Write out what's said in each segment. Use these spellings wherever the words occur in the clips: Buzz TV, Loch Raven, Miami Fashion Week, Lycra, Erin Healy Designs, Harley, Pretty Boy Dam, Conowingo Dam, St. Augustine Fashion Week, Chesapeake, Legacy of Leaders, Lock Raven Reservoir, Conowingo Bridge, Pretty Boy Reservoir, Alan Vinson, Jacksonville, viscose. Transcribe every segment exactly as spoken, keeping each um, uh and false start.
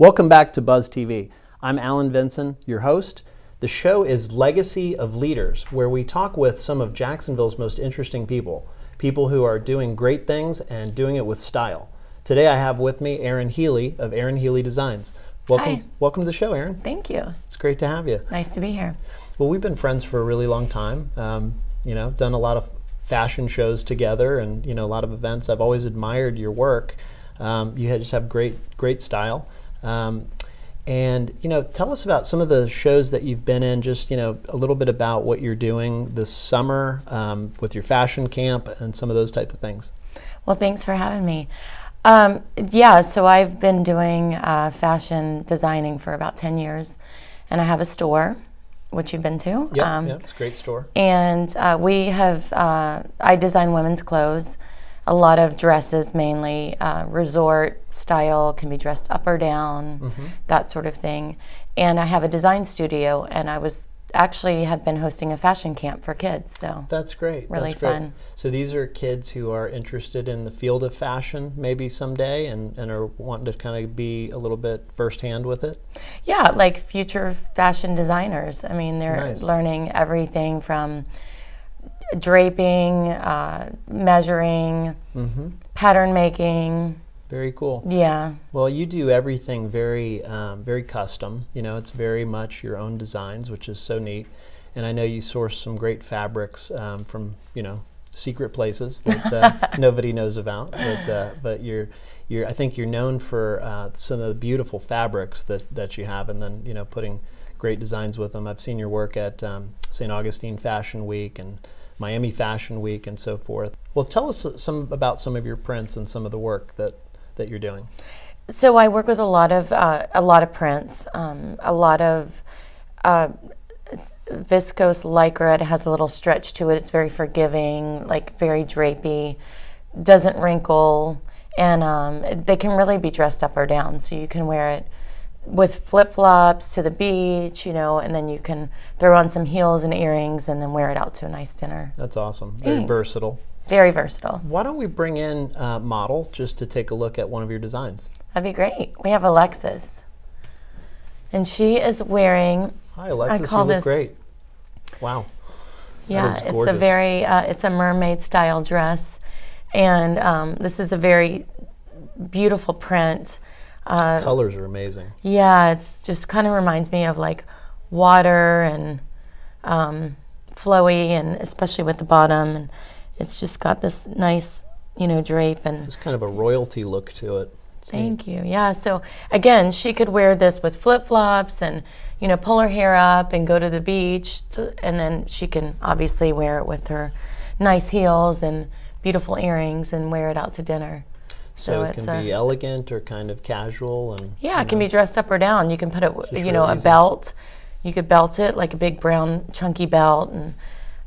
Welcome back to Buzz T V. I'm Alan Vinson, your host. The show is Legacy of Leaders, where we talk with some of Jacksonville's most interesting people, people who are doing great things and doing it with style. Today I have with me Erin Healy of Erin Healy Designs. Welcome, Hi. Welcome to the show, Erin. Thank you. It's great to have you. Nice to be here. Well, we've been friends for a really long time. Um, you know, done a lot of fashion shows together, and you know, a lot of events. I've always admired your work. Um, you just have great, great style. Um, and you know, tell us about some of the shows that you've been in. Just you know, a little bit about what you're doing this summer um, with your fashion camp and some of those type of things. Well, thanks for having me. Um, yeah, so I've been doing uh, fashion designing for about ten years, and I have a store, which you've been to. Yeah, um, yeah, it's a great store. And uh, we have uh, I design women's clothes. A lot of dresses, mainly uh, resort style, can be dressed up or down, mm-hmm. that sort of thing. And I have a design studio, and I was actually have been hosting a fashion camp for kids. So that's great. Really that's fun. Great. So these are kids who are interested in the field of fashion, maybe someday, and and are wanting to kind of be a little bit firsthand with it. Yeah, like future fashion designers. I mean, they're nice. Learning everything from draping, uh, measuring, mm-hmm. pattern making. Very cool. Yeah. Well, you do everything very, um, very custom. You know, it's very much your own designs, which is so neat. And I know you source some great fabrics um, from, you know, secret places that uh, nobody knows about. But, uh, but you're, you're, I think you're known for uh, some of the beautiful fabrics that that you have, and then you know, putting great designs with them. I've seen your work at um, Saint Augustine Fashion Week and Miami Fashion Week and so forth. Well, tell us some about some of your prints and some of the work that that you're doing. So I work with a lot of uh, a lot of prints, um, a lot of uh, viscose lycra. It has a little stretch to it. It's very forgiving, like very drapey, doesn't wrinkle, and um, they can really be dressed up or down. So you can wear it with flip-flops to the beach, you know, and then you can throw on some heels and earrings and then wear it out to a nice dinner. That's awesome. Thanks. Very versatile. Very versatile. Why don't we bring in a model just to take a look at one of your designs? That'd be great. We have Alexis. And she is wearing... Hi, Alexis. I call you look this, great. Wow. Yeah, that is gorgeous. It's a very, uh, it's a mermaid-style dress. And um, this is a very beautiful print. Uh, colors are amazing. Yeah, it's just kind of reminds me of like water and um, flowy, and especially with the bottom. And it's just got this nice, you know, drape, and it's kind of a royalty look to it. It's thank neat. You. Yeah. So again, she could wear this with flip flops and you know pull her hair up and go to the beach, to, and then she can obviously wear it with her nice heels and beautiful earrings and wear it out to dinner. So, so it can be elegant or kind of casual, and yeah, it can know. Be dressed up or down. You can put it, you really know, a easy. Belt. You could belt it like a big brown chunky belt, and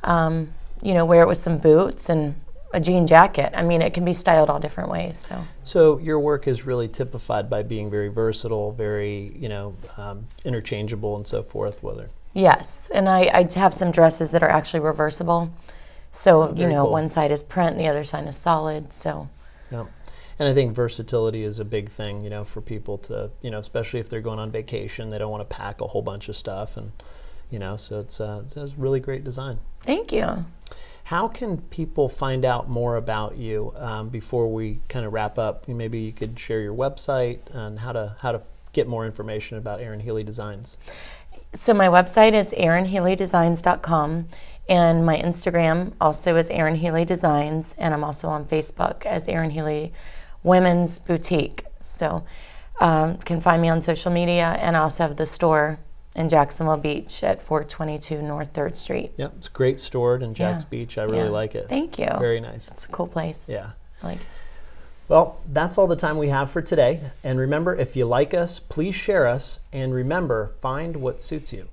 um, you know, wear it with some boots and a jean jacket. I mean, it can be styled all different ways. So, so your work is really typified by being very versatile, very you know, um, interchangeable, and so forth. Whether yes, and I, I have some dresses that are actually reversible. So oh, you know, cool. One side is print, the other side is solid. So. Yep. And I think versatility is a big thing, you know, for people to, you know, especially if they're going on vacation, they don't want to pack a whole bunch of stuff, and, you know, so it's, uh, it's a really great design. Thank you. How can people find out more about you um, before we kind of wrap up? Maybe you could share your website and how to how to get more information about Erin Healy Designs. So my website is erin healy designs dot com, and my Instagram also is Erin Healy Designs, and I'm also on Facebook as Erin Healy Women's Boutique. So um, can find me on social media, and I also have the store in Jacksonville Beach at four twenty-two North third street. Yep, it's a great store in Jacks yeah. Beach. I really yeah. like it. Thank you. Very nice. It's a cool place. Yeah. I like it. Well, that's all the time we have for today. And remember, if you like us, please share us. And remember, find what suits you.